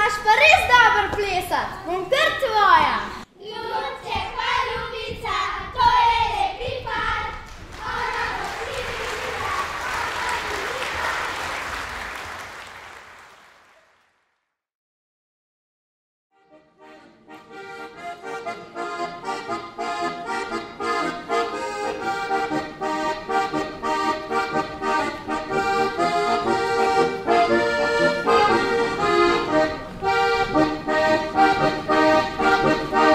naš Pariz dober plesar, bom kar tvoja. Ljubče pa ljubica, to je lepi par, ona bo približila, ona bo ljubica. Bye.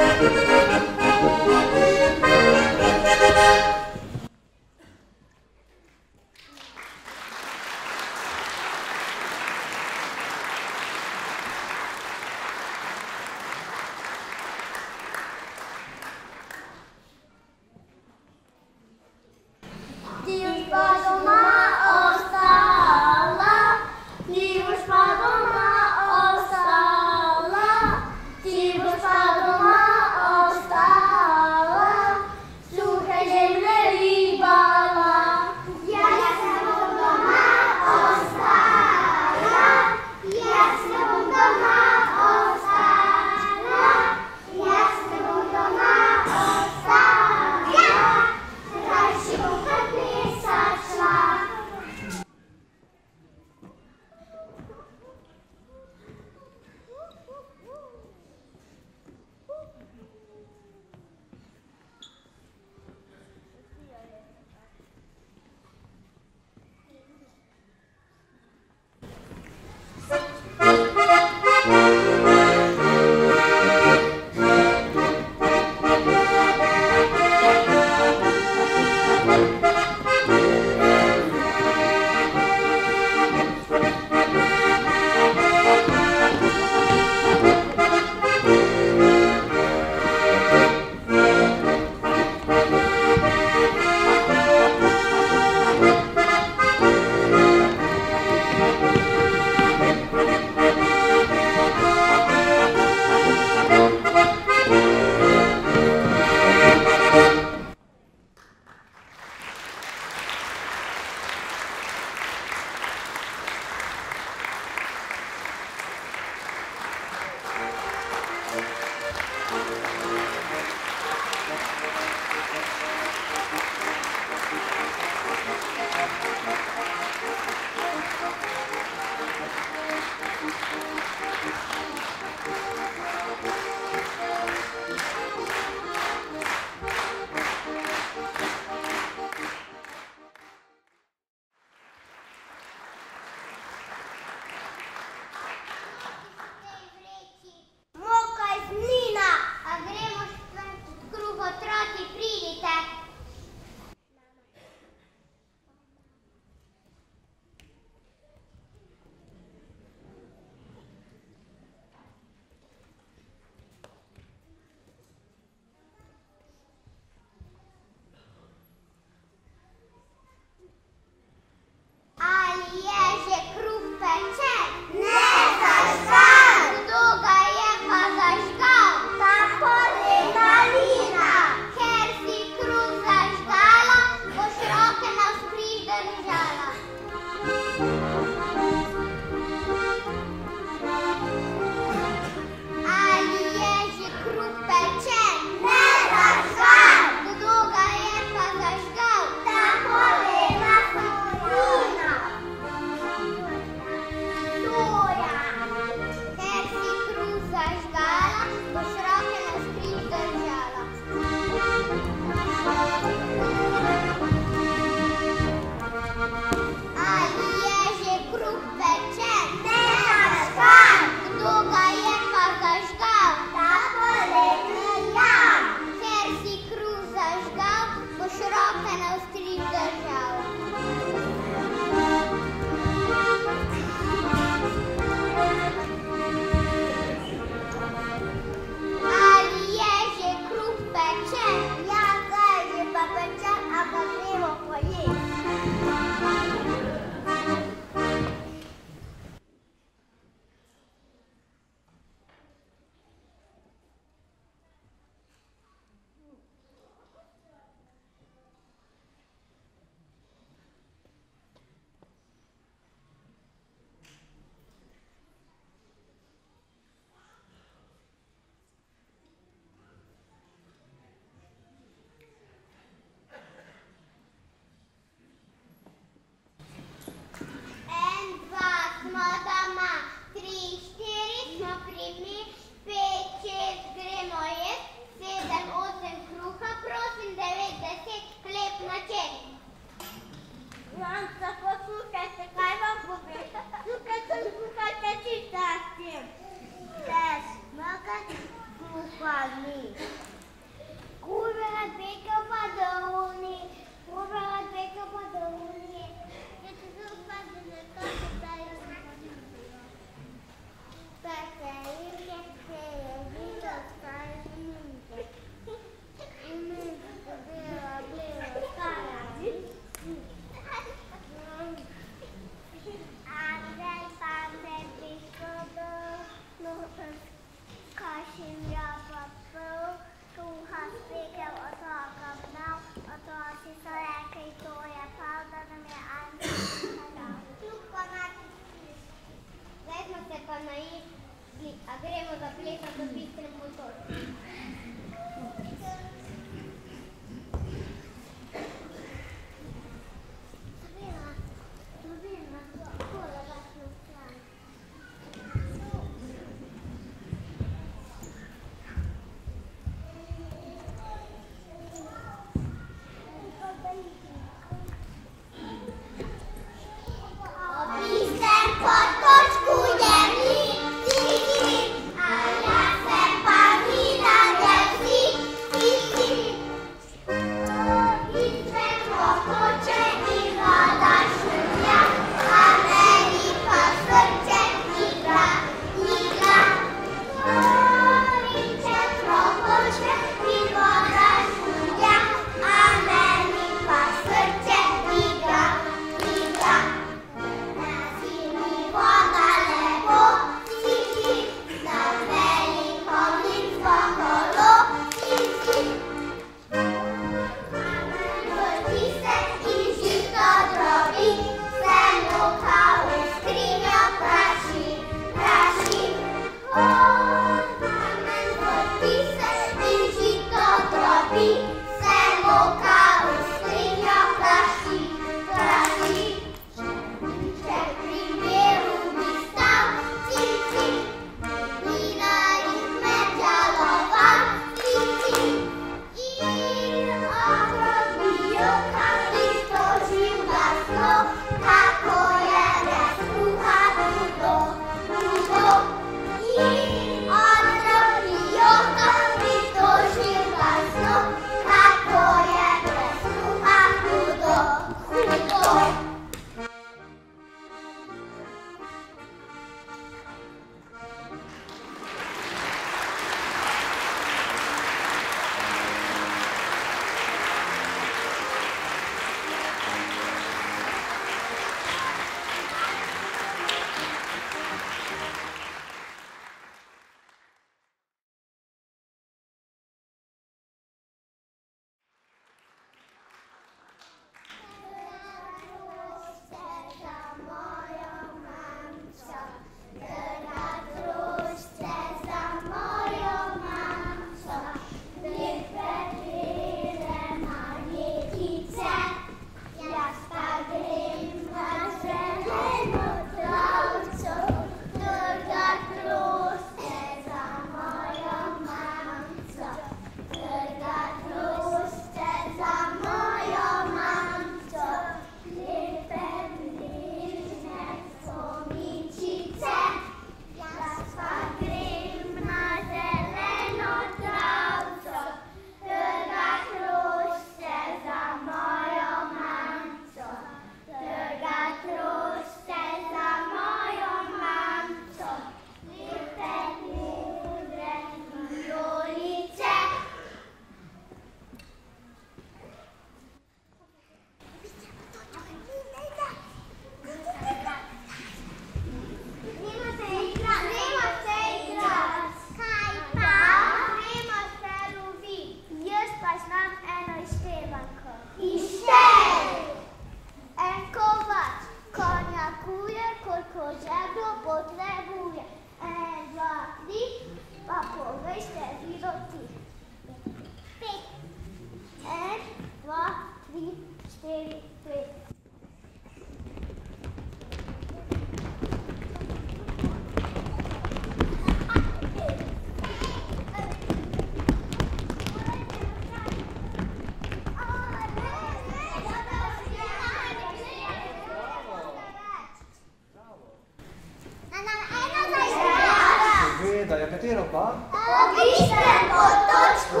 pa? Obišem po točku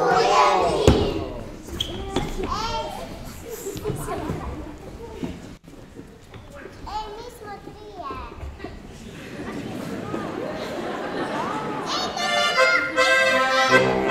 1. Ej, mi smo trije. Thank you.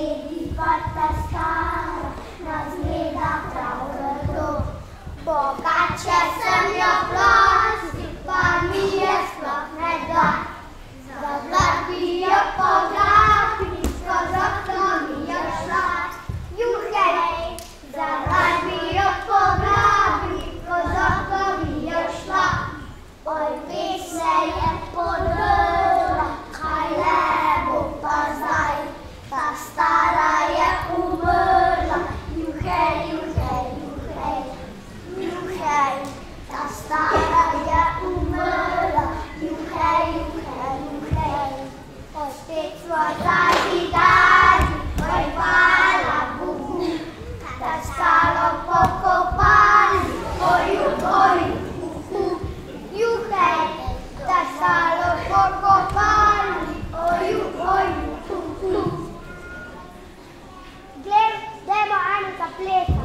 vedi partea stară, n-ați mi dat prea urător. Bocace să-mi o plasti, familie splăc ne doar. Zăvlăbie pografic, scăzătă mi-e șar. Iuhei, zăvlăbie pografic, scăzătă mi-e șar. Oi vise e porăla, hai lebu pazai, ta stara e umărla. Iuhei, iuhei, iuhei, iuhei, ta stara e umărla. Iuhei, iuhei, iuhei, oi pețua dazi, dazi, oi vala bubu, ta stara poco pali, oi oi. Tasalo poco pali, oiu, oiu, tu, tu. Gler, demo ani capleta.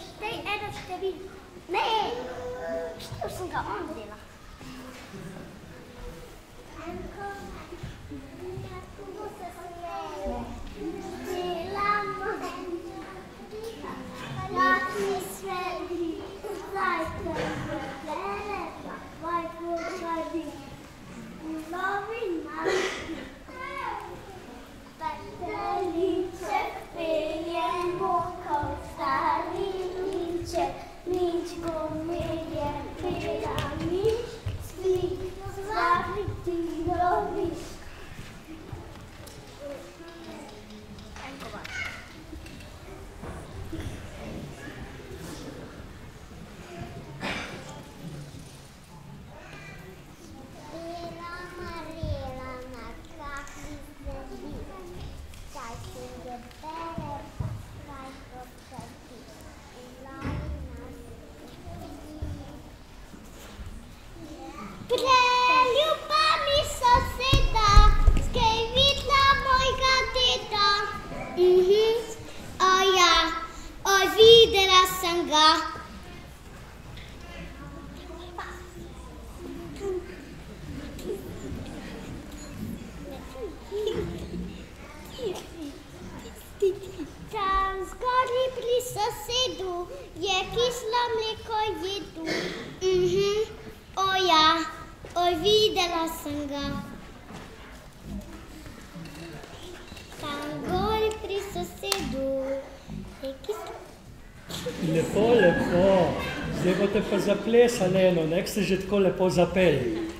Știi, era știu, sunt ca om de la. Yeah. Olvidera Sangha. Transgori prisasedu, jekislam leko jedu. Oh ja, olvidela sam ga. Transgori prisasedu, jekislam. Lepo, lepo. Zdaj bote pa zaplesali eno, nek ste že tako lepo zapeli.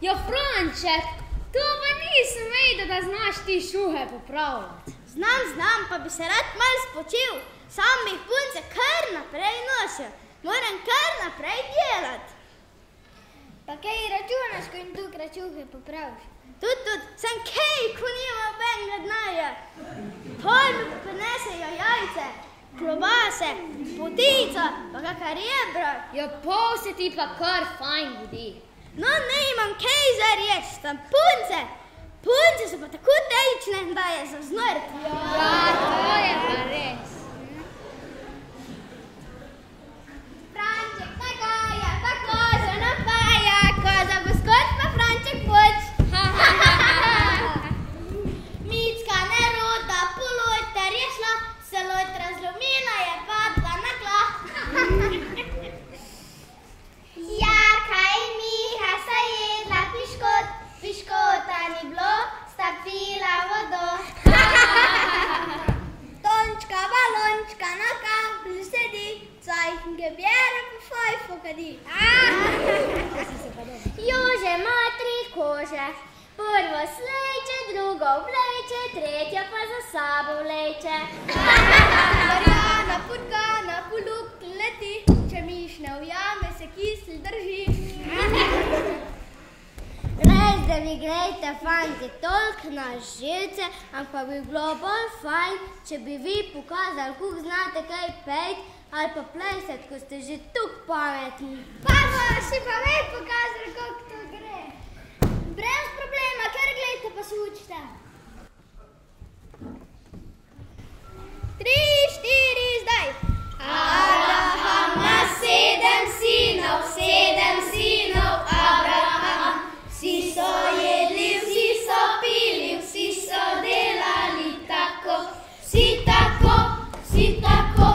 Jo, Franček, to pa nisem vedel, da znaš ti šuhe popravljati. Znam, pa bi se rad malo spočil. Sam bi jih punce kar naprej nosil. Moram kar naprej delati. kraćuhe popraviš. Tut, sam kejku nima bengrad naja. Pojmu ponese joj jajce, klobase, potica, pa kaka rebra. Jo, pose ti pa kar fajn ljudi. No, ne imam kaj za riječ, tam punce. Punce so pa tako telične, da je za znort. Ja, to je pa res. Jože ima tri kože, prvo sleče, drugo vleče, tretja pa za sabo vleče. Marjana, purgana, poluk leti, če miš ne ujame, se kisli drži. Res, da vi grejte, fanti, toliko na živce, ampak bi bilo bolj fajn, če bi vi pokazali, kuk znate kaj pejt, ali pa plesat, ko ste že tuk pametni. Pa boš si pa me pokazali, kako to gre. Brez problema, kar gledajte, pa se učite. 3, 4, zdaj. Abraham ima 7 sinov, 7 sinov, Abraham. Vsi so jedli, vsi so pili, vsi so delali tako, vsi tako, vsi tako.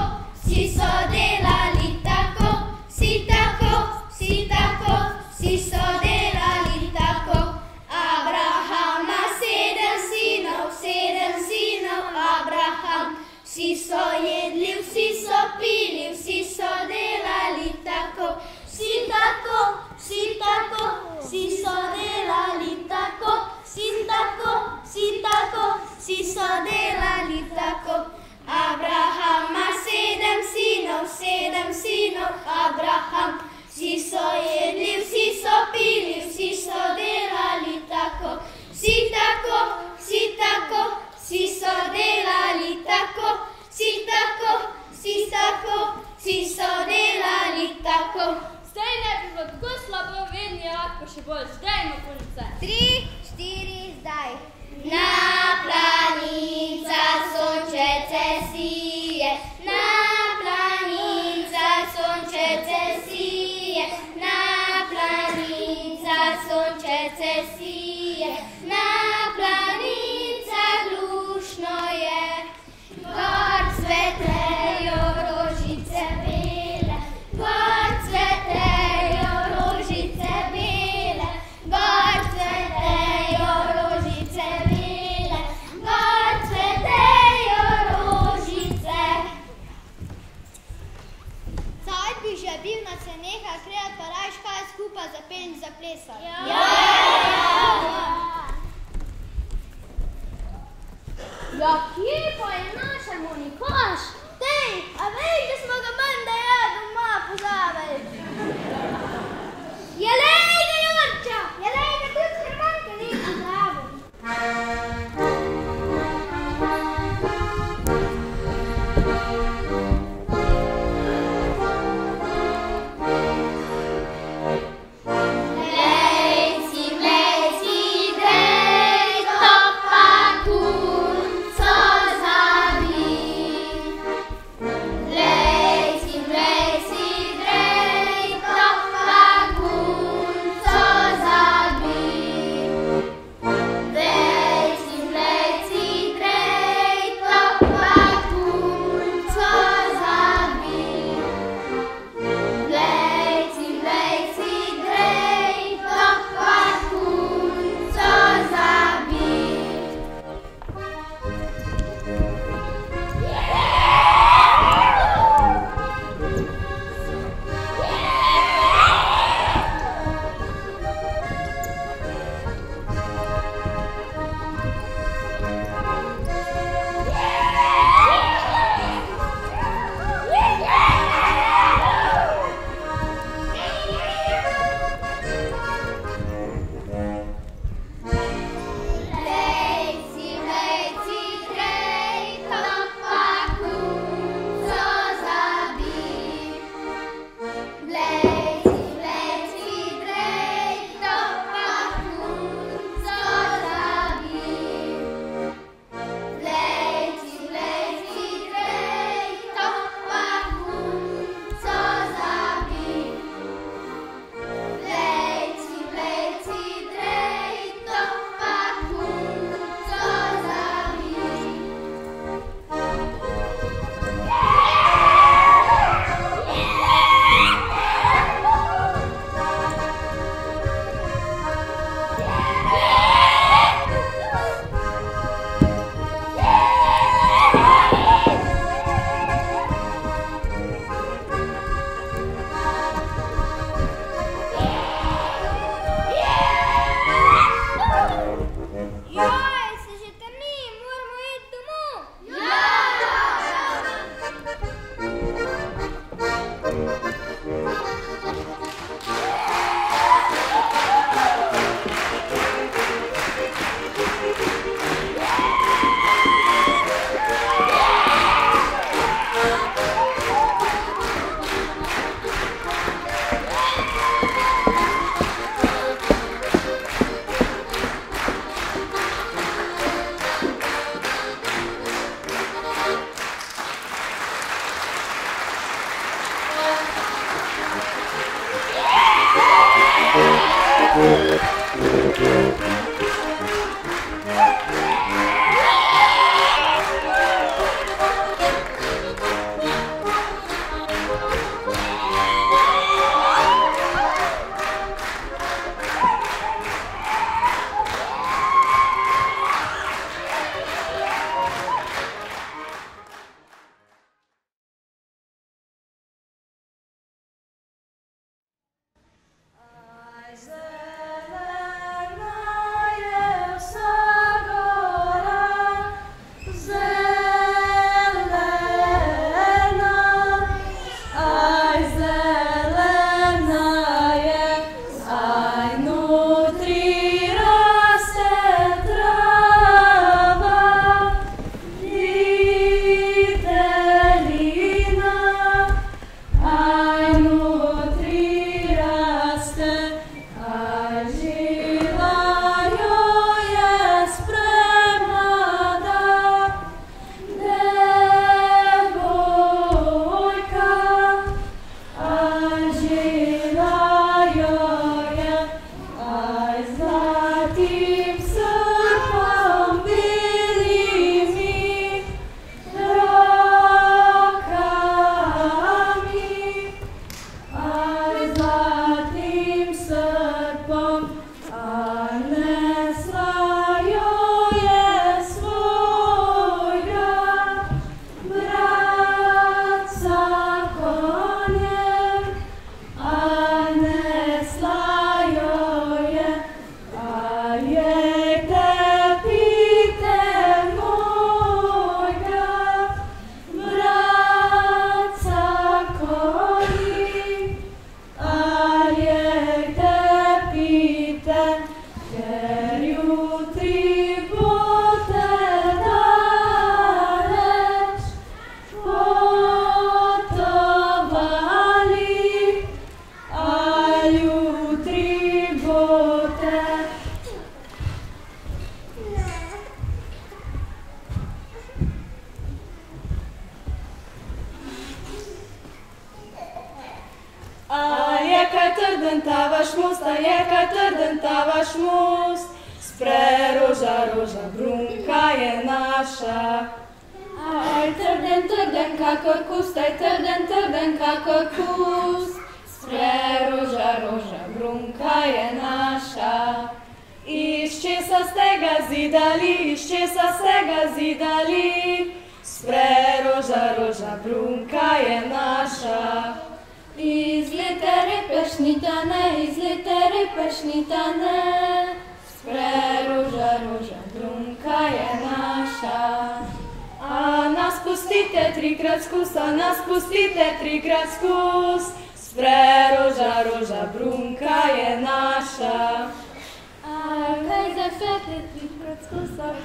Vsi so delali tako, vsi tako, vsi tako, vsi so delali tako. Abraham ima 7 sinov, Abraham. Vsi so jedli, vsi so pili, vsi so delali tako, vsi tako, vsi tako, vsi so delali tako, vsi tako, vsi tako, vsi so delali tako. Abraham ima 7 sinov, Abraham. Vsi so jedli, vsi so pili, vsi so delali tako. Vsi tako, vsi tako, vsi so delali tako. Vsi tako, vsi tako, vsi so delali tako. Zdaj ne bi bilo tako slabo vedni, lahko še bolj. Zdajmo konca. 3, 4, zdaj. Na planicah sončece sije, na planicah sončece sije, na planicah sončece sije, na planicah lušno je. Gor cvetejo rožice bele, gor cvetejo rožice bele, gor cvetejo rožice bele. Že bil na cenehah, kreja pa rajš kaj skupaj zapelj in zaplesal. Ja, kje pa je naš harmonikaš? Tej, a veš, da smo ga menda ja doma pozabili. Jelejga Jurča, jelejga tudi harmonika ni pozabili.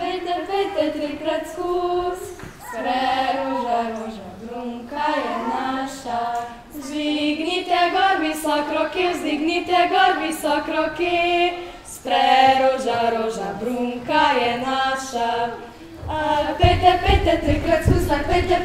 Pete, pete, trikrat skus, a pete,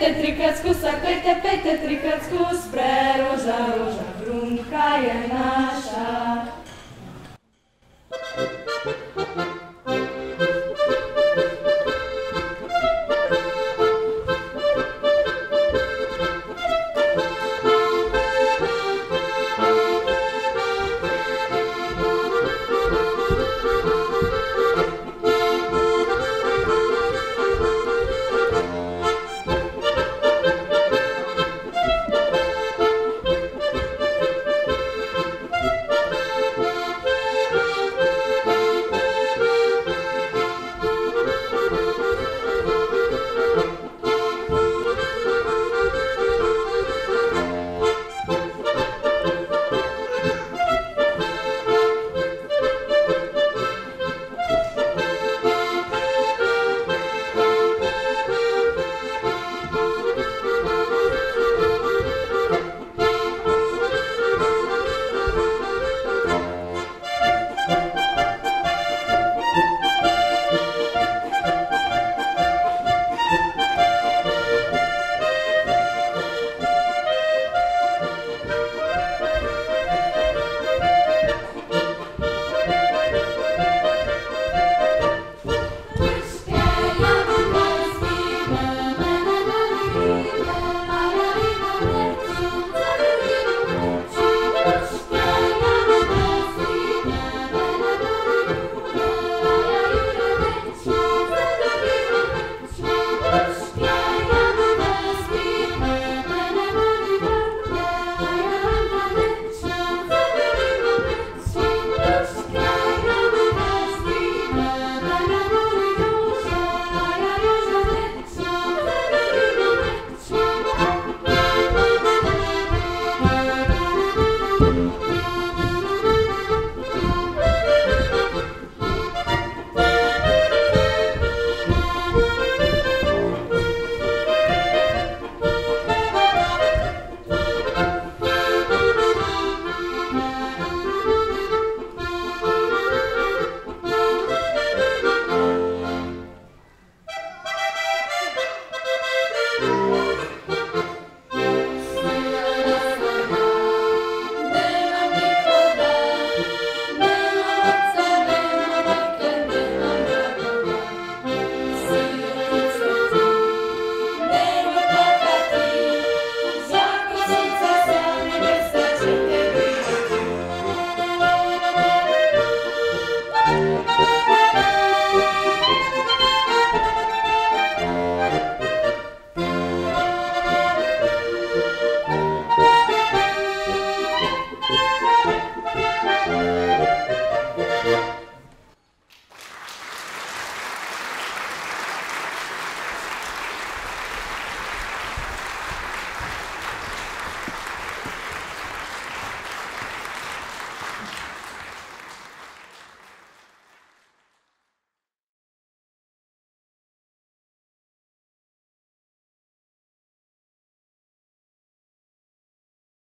pete, trikrat skus, preroža, roža.